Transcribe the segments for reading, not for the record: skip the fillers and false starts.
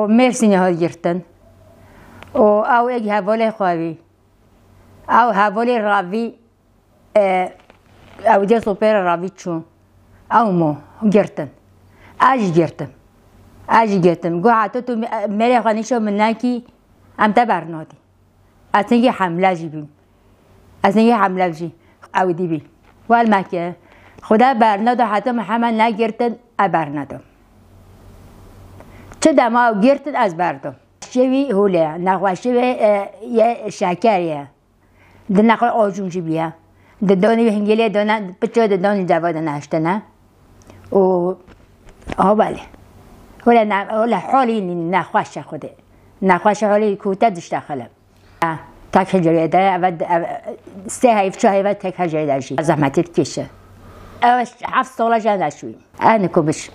مرسي هاجرتن او اجي هاولي خوي او هاولي رابي او جاسو بير رابيتشو او مو جرتن اجرتن اجرتن جوعتو مري هانيشو منكي ام تبارنودي اتنجي حملاجي بي ازني عامله بجي او دي بي والماكيه خدا برنادو حتى محمد نگرتن ابرنادو چه دما گرتن از بردو شوی هوله نغواشی یا شکریه دنقل اوجم جبیه د دونی هنگلی دونه پچو د دونی جواد نشتنه او اوباله ولا نا ولا حالی نخواشه خوده نخواشه حالی کوته دشت خلم تک هجری داره اول سه هیف چه هیف تک هجری داشی زحمتیت کشه اولش 7 ساله جان نشویم آن کوبش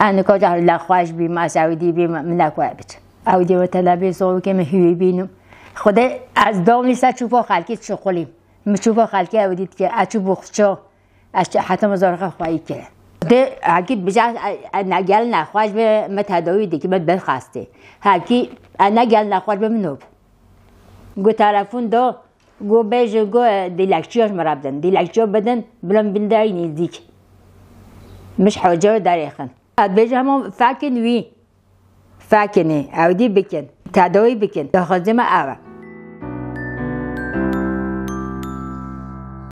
آن کوچه لا خواهش بیم از عودی بیم من نکوابت عودی و تلابی زاوی که مهیوی بینم خدا از دام نیست چوبا خالکیت شغلیم مچوبا خالکی عودیت که اچوب خشا اش حتی مزارق خواهی که ده هکی بچه نگل نخواهش به متهدایی دیگه مت بخواسته هکی نگل نخواهش به منوب گو تلفن دو گو بیش گو دیلکچیاش مربدن دیلکچیا بدن بلند بندایی نزدیک مش حاجه دریخن بیش همون فکن وی فکنه عودی بکن تداوی بکن دخازم آوا